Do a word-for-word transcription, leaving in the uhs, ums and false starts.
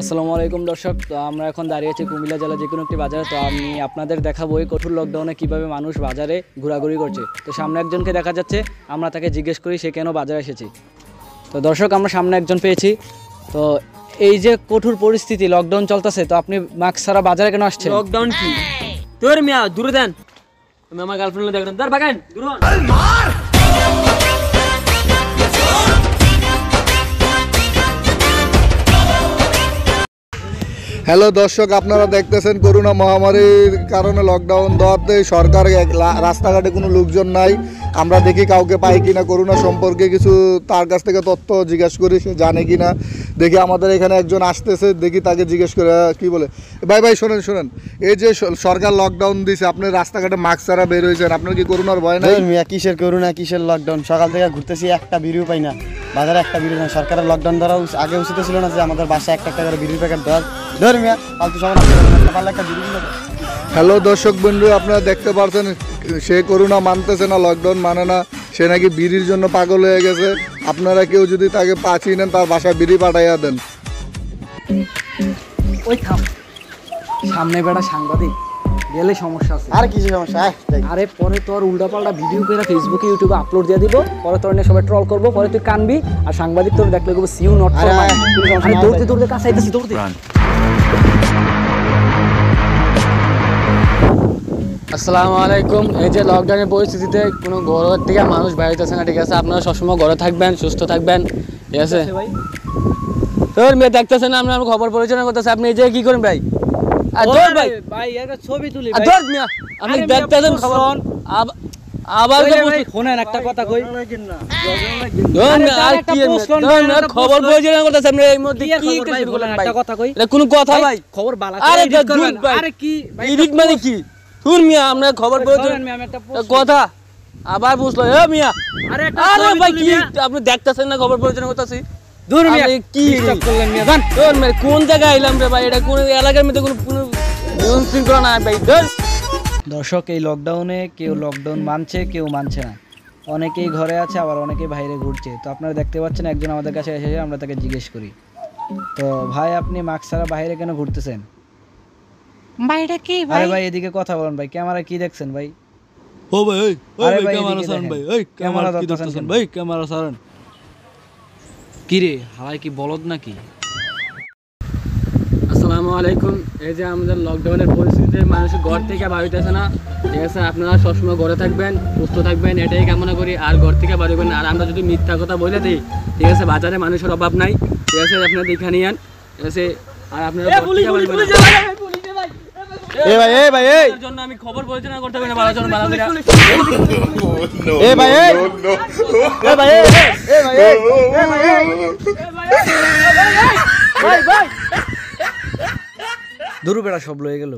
আসসালামু আলাইকুম দর্শক, তো আমরা এখন দাঁড়িয়ে আছি কুমিল্লা জেলা যে কোনো একটি বাজারে। তো আমি আপনাদের দেখাবো এই কঠোর লকডাউনে কীভাবে মানুষ বাজারে ঘোরাঘুরি করছে। তো সামনে একজনকে দেখা যাচ্ছে, আমরা তাকে জিজ্ঞেস করি সে কেন বাজারে এসেছি। তো দর্শক, আমরা সামনে একজন পেয়েছি। তো এই যে কঠোর পরিস্থিতি, লকডাউন চলতেছে, তো আপনি মাস্ক ছাড়া বাজারে কেন আসছেন? লকডাউন কি তোর মিয়া, দূরে দেন। আমি আমার গার্লফ্রেন্ডকে দেখলাম, দাঁড় বাগান দূরে মার। হ্যালো দর্শক, আপনারা দেখতেছেন করোনা মহামারীর কারণে লকডাউন দেওয়াতে সরকার রাস্তাঘাটে কোনো লোকজন নাই। আমরা দেখি কাউকে পাই কিনা, করোনা সম্পর্কে কিছু তার কাছ থেকে তথ্য জিজ্ঞাসা করি সে জানে কিনা। দেখি আমাদের এখানে একজন আসতেছে, দেখি তাকে জিজ্ঞেস করে কি বলে। ভাই ভাই শোনেন শোনেন, এই যে সরকার লকডাউন দিছে, আপনি রাস্তাঘাটে মাস্ক ছাড়া বের হয়েছেন, আপনার কি করোনার ভয় নাই? কিসের করোনা কিসের লকডাউন, সকাল থেকে ঘুরতেছি, একটা বিড়িও পাই না বাজারে, একটা বিড়ি না। সরকারের লকডাউন ধরা আগে উচিত ছিল না যে আমাদের বাসায় একটা একটা করে বিড়ির প্যাকেট ধর। হ্যালো দর্শক বন্ধু, আপনারা দেখতে পাচ্ছেন সে করোনা মানতেছে না, লকডাউন মানে না, সে নাকি বিড়ির জন্য পাগল হয়ে গেছে। আপনারা কেউ যদি তাকে পাঠিয়ে নেন, তার বাসায় বিড়ি পাঠাইয়া দেন। ওই থাম, সামনে বেড়া সাংবাদিক গেলে সমস্যা আছে। আর কিছু সমস্যা? আরে পরে তোর উল্টাপাল্টা ভিডিও করে ফেসবুকে ইউটিউবে আপলোড দিয়ে দিব, পরে তোর নিয়ে সবাই ট্রল করবো, পরে তুই কানবি আর সাংবাদিক তোর দেখলে বলবো সিউ নট। আরে দৌড়তে দৌড়তে কাছে আইতেছি, দৌড়তে। আসসালামু আলাইকুম। এই যে লকডাউনের পরিস্থিতিতে কোনো ঘরের থেকে মানুষ বাইরে যাচ্ছে না, ঠিক আছে? আপনারা সবসময় ঘরে থাকবেন, সুস্থ থাকবেন, ঠিক আছে? তোর মেয়ে দেখতেছেন না, আমরা খবর পরিচালনা করতেছি, আপনি এই যে কি করেন ভাই? আদর ভাই ভাই একটা ছবি তুলি ভাই। আদর মিয়া, আপনি দেখতেছেন খবর? আবার যে শুনেন একটা কথা কই, ধর না আর কি না খবর পরিচালনা করতেছি আমরা, এই মধ্যে কি কিছু বলেন একটা কথা কই। এটা কোন কথা ভাই? খবর বালা। আরে দুধ ভাই, আরে কি ভাই ইডিট মানে কি? তোর মিয়া আমরা খবর পরিচালনা, আমি একটা কথা আবার বুঝলো এ মিয়া। আরে একটা আরে ভাই কি আপনি দেখতেছেন না খবর পরিচালনা করতেছি? দূর মিয়া কি স্টক করলেন মিয়া? জান তোর মেরে কোন জায়গা আইলাম রে ভাই, এটা কোন এলাকার মধ্যে কোন নিয়ম শৃঙ্খলা নাই ভাই। দর্শক, এই লকডাউনে কেউ লকডাউন মানছে, কেউ মানছে না, অনেকেই ঘরে আছে, আবার অনেকেই বাইরে ঘুরছে। তো আপনারা দেখতে পাচ্ছেন একজন আমাদের কাছে এসেছে, আমরা তাকে জিজ্ঞেস করি তো ভাই আপনি মাস্ক ছাড়া বাইরে কেন ঘুরতেছেন ভাই? এটা কি ভাই? আরে ভাই এদিকে কথা বলেন ভাই, ক্যামেরা কি দেখছেন ভাই? ও ভাই ওই ওই ক্যামেরা সারন ভাই, ওই ক্যামেরা দেখতেছেন ভাই, ক্যামেরা সারন। কি রে হালাই কি বলদ নাকি? আসসালামু আলাইকুম। এই যে আমাদের লকডাউনের পরিস্থিতিতে মানুষ ঘর থেকে বাড়ি আসে না, ঠিক আছে? আপনারা সবসময় ঘরে থাকবেন, সুস্থ থাকবেন, এটাই কামনা করি। আর ঘর থেকে বাড়ি করবেন। আর আমরা যদি মিথ্যা কথা বলে দিই, ঠিক আছে? বাজারে মানুষের অভাব নাই, ঠিক আছে? আপনারা দেখে নিয়ে আন, ঠিক আছে? আর আপনারা জন্য আমি খবর পরিচালনা করতে পারি না, বাড়ার জন্য বাড়াবে না। দুরু বেড়া সব লয়ে গেল।